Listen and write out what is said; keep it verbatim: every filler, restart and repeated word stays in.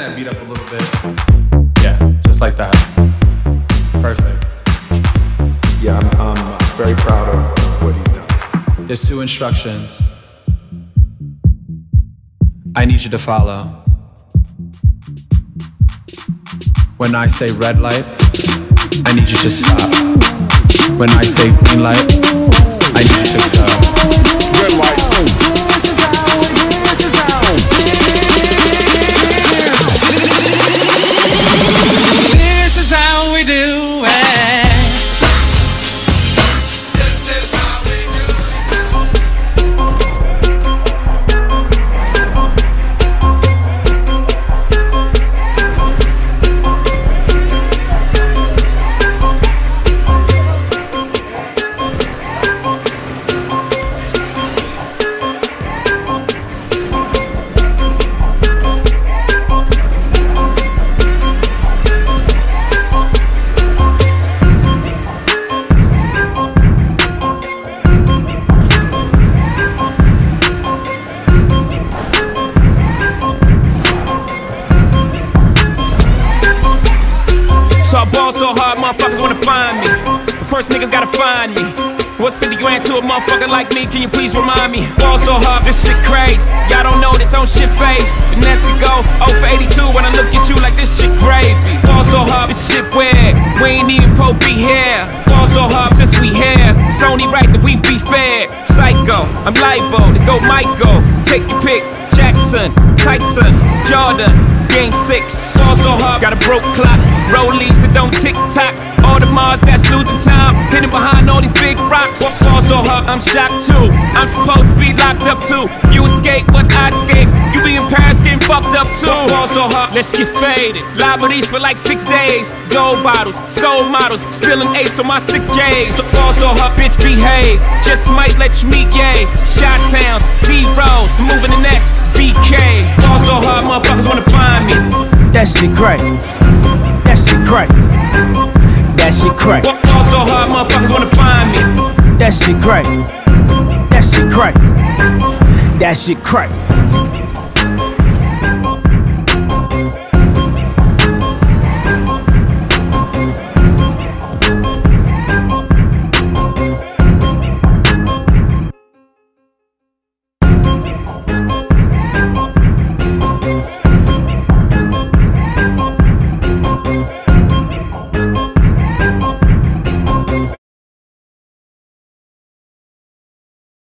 that beat up a little bit. Yeah, just like that. Perfect. Yeah, I'm, I'm very proud of what he's done. There's two instructions I need you to follow. When I say red light, I need you to stop. When I say green light, I need you to go. Red light. This is how we do it. This is how we motherfuckers wanna find me. First niggas gotta find me. What's fifty grand to a motherfucker like me? Can you please remind me? Ball so hard, this shit crazy. Y'all don't know that don't shit phase. Finesse could go oh for eighty-two when I look at you like this shit gravy. Ball so hard, this shit weird. We ain't even po be here. Ball so hard since we here. It's only right that we be fair. Psycho, I'm libo to go Michael. Take your pick. Jackson, Tyson, Jordan, game six. Ball so hard, got a broke clock. Rollies that don't tick-tock. All the Mars that's losing time, hidden behind all these big rocks. Fall so hard, I'm shocked too. I'm supposed to be locked up too. You escape, but I escape. You be in Paris getting fucked up too. Fall so hard, let's get faded. Liberties for like six days. Gold bottles, soul models, spilling ace on my sick days. So fall so hard, bitch behave. Just might let you meet gay. Shot towns, D-Rolls, moving the next B K. Fall so hard, motherfuckers wanna find me. That shit great. That shit crack. That shit crack. Fall so hard, motherfuckers wanna find me. That shit crack. That shit crack. That shit crack.